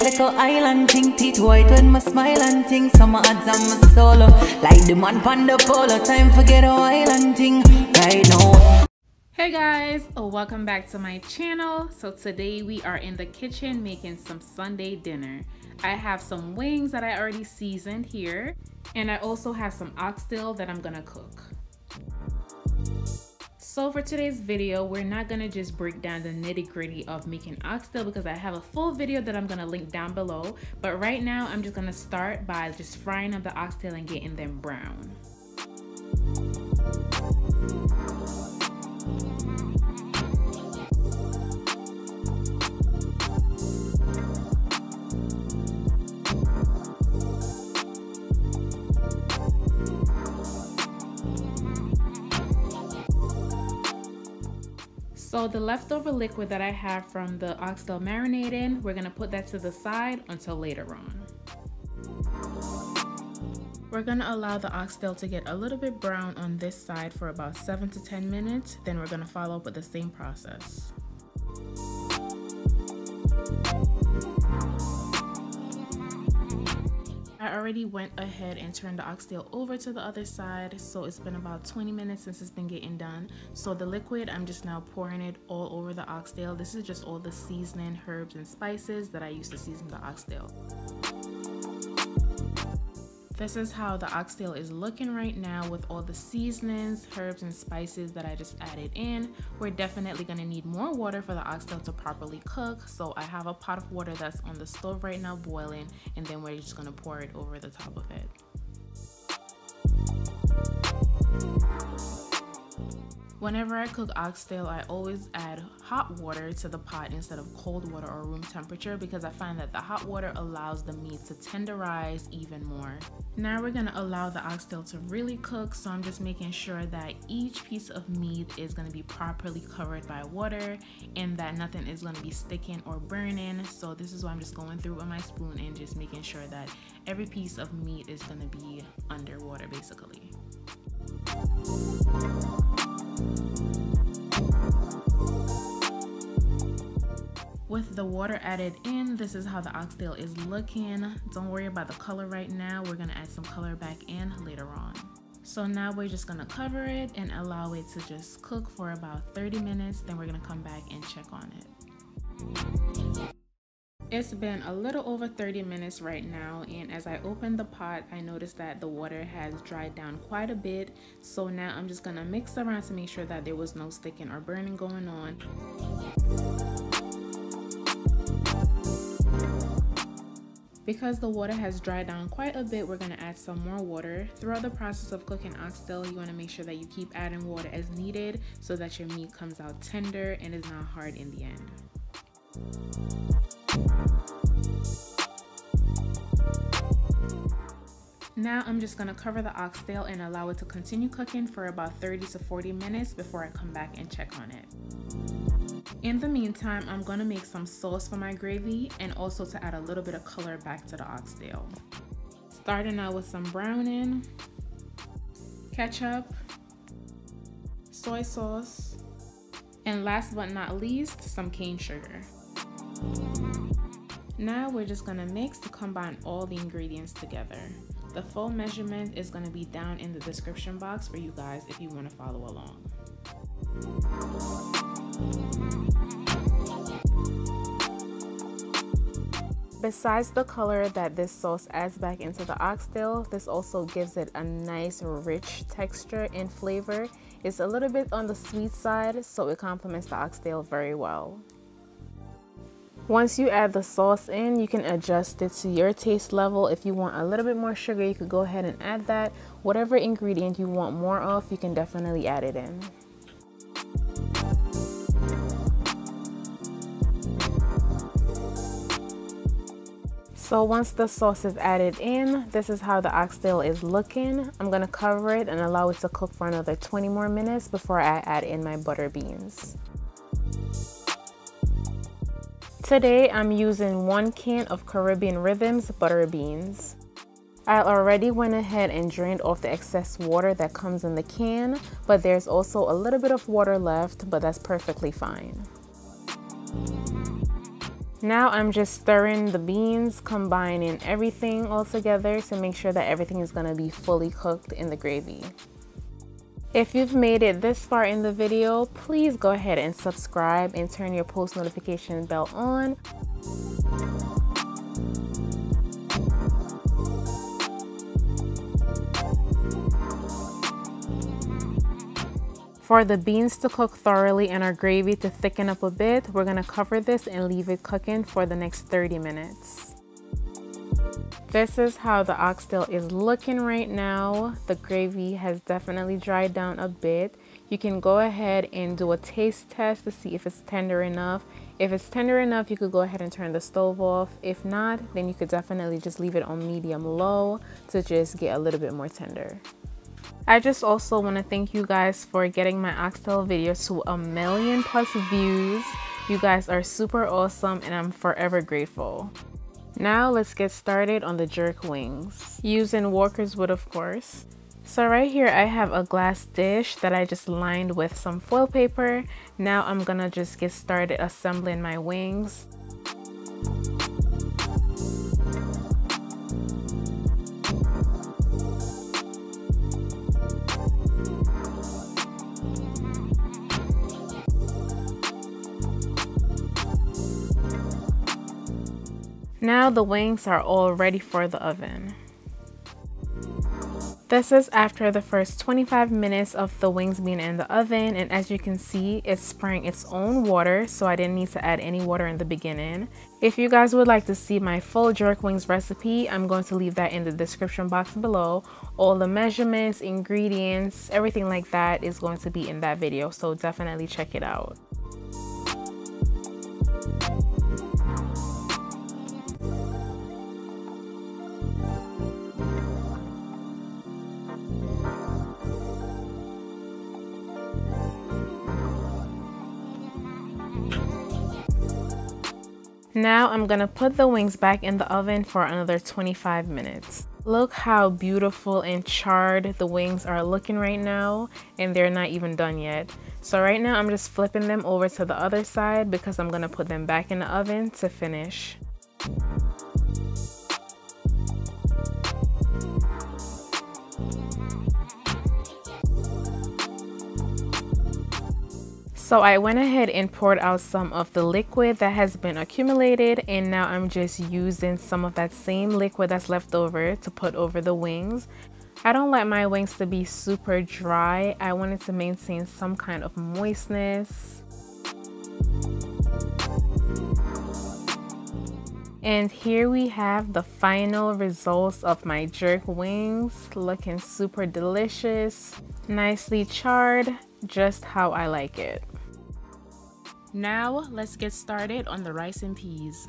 little island thing. Teeth white when my smile and thing. Summer ads and my solo, like the man panda polo. Time for get a island thing right now. Hey guys, welcome back to my channel. So today we are in the kitchen making some Sunday dinner. I have some wings that I already seasoned here, and I also have some oxtail that I'm gonna cook. So for today's video, we're not gonna just break down the nitty-gritty of making oxtail because I have a full video that I'm gonna link down below. But right now, I'm just gonna start by just frying up the oxtail and getting them brown. So the leftover liquid that I have from the oxtail marinating, we're gonna put that to the side until later on. We're gonna allow the oxtail to get a little bit brown on this side for about 7 to 10 minutes, then we're gonna follow up with the same process. I already went ahead and turned the oxtail over to the other side, so it's been about 20 minutes since it's been getting done. So the liquid, I'm just now pouring it all over the oxtail. This is just all the seasoning, herbs and spices that I used to season the oxtail. This is how the oxtail is looking right now with all the seasonings, herbs and spices that I just added in. We're definitely gonna need more water for the oxtail to properly cook. So I have a pot of water that's on the stove right now boiling, and then we're just gonna pour it over the top of it. Whenever I cook oxtail, I always add hot water to the pot instead of cold water or room temperature because I find that the hot water allows the meat to tenderize even more. Now we're gonna allow the oxtail to really cook, so I'm just making sure that each piece of meat is gonna be properly covered by water and that nothing is gonna be sticking or burning. So this is why I'm just going through with my spoon and just making sure that every piece of meat is gonna be underwater basically. With the water added in, this is how the oxtail is looking. Don't worry about the color right now. We're gonna add some color back in later on. So now we're just gonna cover it and allow it to just cook for about 30 minutes. Then we're gonna come back and check on it. It's been a little over 30 minutes right now, and as I opened the pot, I noticed that the water has dried down quite a bit. So now I'm just gonna mix around to make sure that there was no sticking or burning going on. Because the water has dried down quite a bit, we're gonna add some more water. Throughout the process of cooking oxtail, you wanna make sure that you keep adding water as needed so that your meat comes out tender and is not hard in the end. Now I'm just gonna cover the oxtail and allow it to continue cooking for about 30 to 40 minutes before I come back and check on it. In the meantime, I'm gonna make some sauce for my gravy and also to add a little bit of color back to the oxtail. Starting out with some browning, ketchup, soy sauce, and last but not least, some cane sugar. Now we're just gonna mix to combine all the ingredients together. The full measurement is gonna be down in the description box for you guys if you wanna follow along. Besides the color that this sauce adds back into the oxtail, this also gives it a nice rich texture and flavor. It's a little bit on the sweet side, so it complements the oxtail very well. Once you add the sauce in, you can adjust it to your taste level. If you want a little bit more sugar, you could go ahead and add that. Whatever ingredient you want more of, you can definitely add it in. So once the sauce is added in, this is how the oxtail is looking. I'm gonna cover it and allow it to cook for another 20 more minutes before I add in my butter beans. Today, I'm using 1 can of Caribbean Rhythms butter beans. I already went ahead and drained off the excess water that comes in the can, but there's also a little bit of water left, but that's perfectly fine. Now I'm just stirring the beans, combining everything all together to make sure that everything is going to be fully cooked in the gravy. If you've made it this far in the video, please go ahead and subscribe and turn your post notification bell on. For the beans to cook thoroughly and our gravy to thicken up a bit, we're gonna cover this and leave it cooking for the next 30 minutes. This is how the oxtail is looking right now. The gravy has definitely dried down a bit. You can go ahead and do a taste test to see if it's tender enough. If it's tender enough, you could go ahead and turn the stove off. If not, then you could definitely just leave it on medium low to just get a little bit more tender. I just also want to thank you guys for getting my oxtail video to 1 million+ views. You guys are super awesome and I'm forever grateful. Now let's get started on the jerk wings, using Walkerswood of course. So right here I have a glass dish that I just lined with some foil paper. Now I'm gonna just get started assembling my wings. Now the wings are all ready for the oven. This is after the first 25 minutes of the wings being in the oven, and as you can see, it's spraying its own water, so I didn't need to add any water in the beginning. If you guys would like to see my full jerk wings recipe, I'm going to leave that in the description box below. All the measurements, ingredients, everything like that is going to be in that video, so definitely check it out. Now I'm gonna put the wings back in the oven for another 25 minutes. Look how beautiful and charred the wings are looking right now, and they're not even done yet. So right now I'm just flipping them over to the other side because I'm gonna put them back in the oven to finish. So I went ahead and poured out some of the liquid that has been accumulated, and now I'm just using some of that same liquid that's left over to put over the wings. I don't like my wings to be super dry. I wanted to maintain some kind of moistness. And here we have the final results of my jerk wings, looking super delicious, nicely charred, just how I like it. Now let's get started on the rice and peas.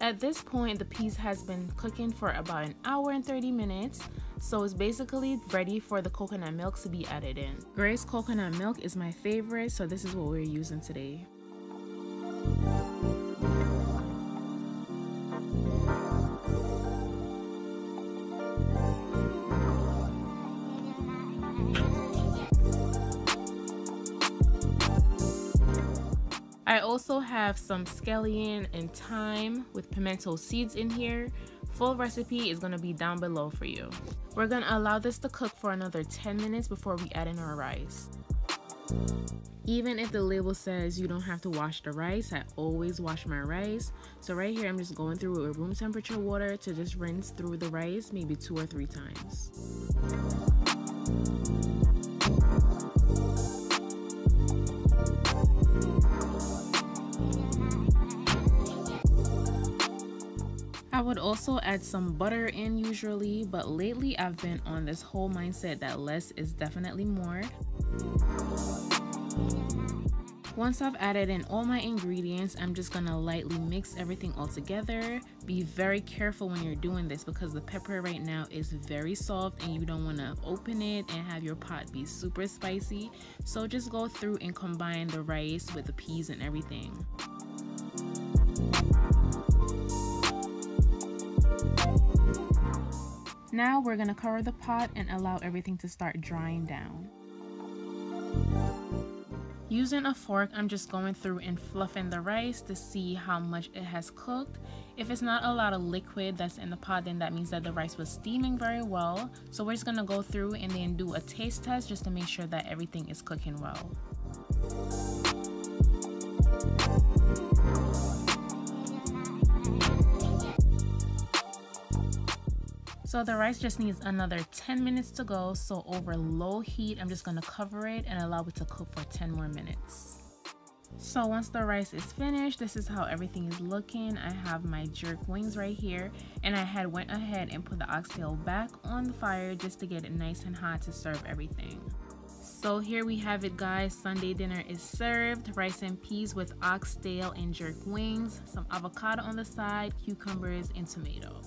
At this point the peas has been cooking for about an hour and 30 minutes, so it's basically ready for the coconut milk to be added in. Grace coconut milk is my favorite, so this is what we're using today. I also have some scallion and thyme with pimento seeds in here. Full recipe is going to be down below for you. We're going to allow this to cook for another 10 minutes before we add in our rice. Even if the label says you don't have to wash the rice, I always wash my rice. So right here I'm just going through with room temperature water to just rinse through the rice maybe 2 or 3 times. I would also add some butter in usually, but lately I've been on this whole mindset that less is definitely more. Once I've added in all my ingredients, I'm just gonna lightly mix everything all together. Be very careful when you're doing this because the pepper right now is very soft and you don't wanna open it and have your pot be super spicy. So just go through and combine the rice with the peas and everything. Now we're gonna cover the pot and allow everything to start drying down. Using a fork, I'm just going through and fluffing the rice to see how much it has cooked. If it's not a lot of liquid that's in the pot, then that means that the rice was steaming very well. So we're just gonna go through and then do a taste test just to make sure that everything is cooking well. So the rice just needs another 10 minutes to go, so over low heat, I'm just gonna cover it and allow it to cook for 10 more minutes. So once the rice is finished, this is how everything is looking. I have my jerk wings right here, and I had went ahead and put the oxtail back on the fire just to get it nice and hot to serve everything. So here we have it, guys. Sunday dinner is served. Rice and peas with oxtail and jerk wings, some avocado on the side, cucumbers, and tomato.